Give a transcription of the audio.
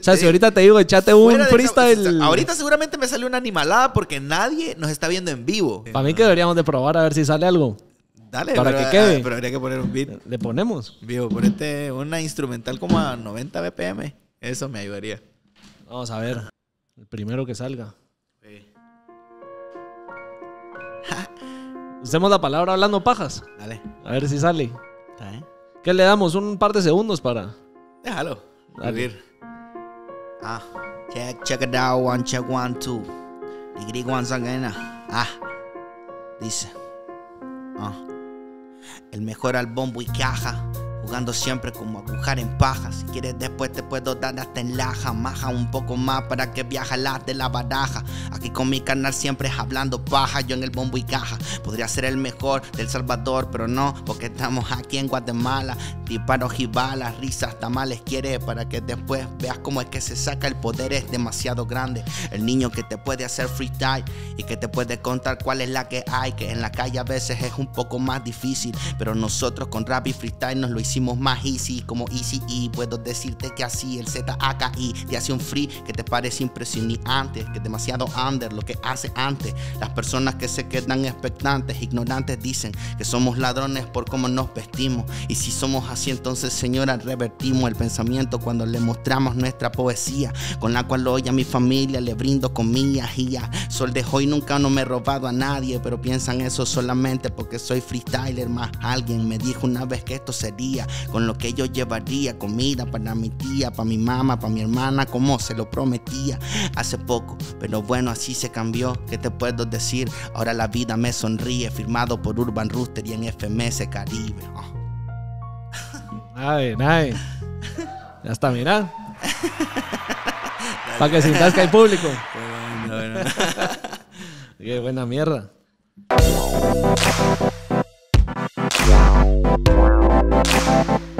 O sea, si ahorita te digo, echate un freestyle. Ahorita seguramente me sale una animalada porque nadie nos está viendo en vivo. Para mí que deberíamos de probar a ver si sale algo. Dale, para que quede. Pero habría que poner un beat. Le ponemos. Vivo, ponete una instrumental como a 90 BPM. Eso me ayudaría. Vamos a ver. El primero que salga. Sí. Usemos la palabra hablando pajas. Dale. A ver si sale. Dale. ¿Qué le damos? Un par de segundos para... Déjalo. Dale. Ah, check it out, one, check, one, two. Degree once again. Ah, dice. Ah. El mejor al bombo y caja, jugando siempre como agujar en paja. Si quieres después te puedo dar hasta en laja. Maja un poco más para que viaja las de la baraja. Aquí con mi canal siempre es hablando paja. Yo en el bombo y caja podría ser el mejor del Salvador, pero no, porque estamos aquí en Guatemala. Disparos y balas, risas, tamales quiere, para que después veas cómo es que se saca. El poder es demasiado grande. El niño que te puede hacer freestyle y que te puede contar cuál es la que hay. Que en la calle a veces es un poco más difícil, pero nosotros con rap y freestyle nos lo hicimos más easy, como easy. Y puedo decirte que así el ZAKI te hace un free que te parece impresionante, que es demasiado under lo que hace antes. Las personas que se quedan expectantes, ignorantes, dicen que somos ladrones por cómo nos vestimos. Y si somos así, entonces señora, revertimos el pensamiento cuando le mostramos nuestra poesía, con la cual hoy a mi familia le brindo comillas. Y ya sol de hoy nunca no me he robado a nadie, pero piensan eso solamente porque soy freestyler. Más alguien me dijo una vez que esto sería con lo que yo llevaría comida para mi tía, para mi mamá, para mi hermana, como se lo prometía hace poco. Pero bueno, así se cambió. ¿Qué te puedo decir? Ahora la vida me sonríe. Firmado por Urban Rooster y en FMS Caribe. Ay, ay. Ya está, mira. Para que sintas que hay público. Bueno. Qué buena mierda. We'll be right back.